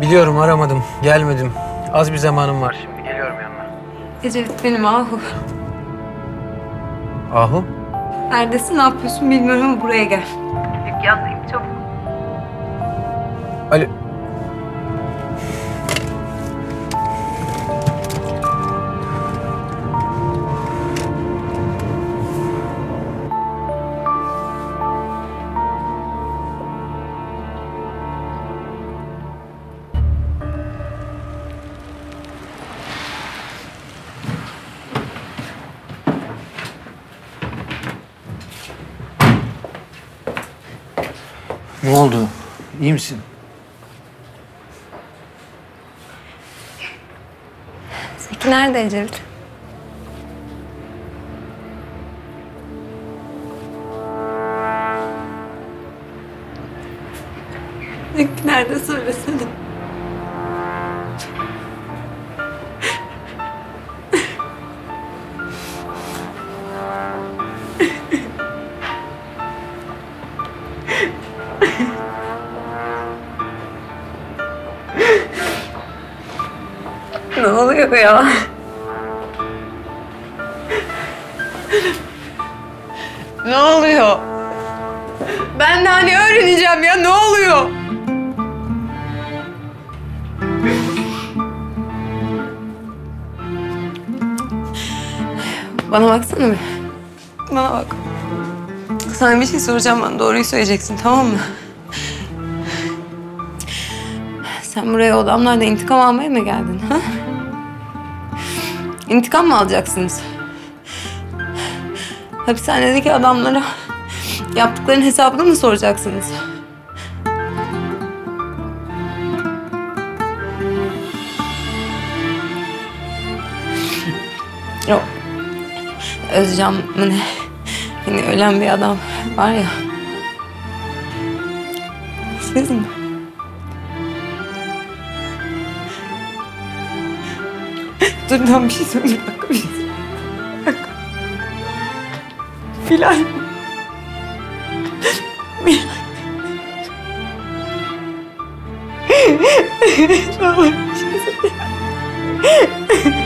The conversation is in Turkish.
Biliyorum, aramadım, gelmedim. Az bir zamanım var şimdi, geliyorum yanına. Ecevit, benim Ahu. Ahu? Neredesin, ne yapıyorsun bilmiyorum ama buraya gel. Dükkandayım, çabuk. Alo. Ne oldu? İyi misin? Zeki nerede Ecevit? Zeki nerede söylesene. Ne oluyor ya? Ne oluyor? Ben de hani öğreneceğim ya, ne oluyor? Bana baksana bir. Bana bak. Sana bir şey soracağım, bana doğruyu söyleyeceksin, tamam mı? Sen buraya o adamlardan intikam almaya mı geldin? Ha? İntikam mı alacaksınız? Hapishanedeki adamlara yaptıklarının hesabını mı soracaksınız? Yok. Özcan mı ne? Hani ölen bir adam var ya. Siz mi? Dur, ben bir şey söyleyeyim. Bak, bir şey söyleyeyim. Bak. Bilal.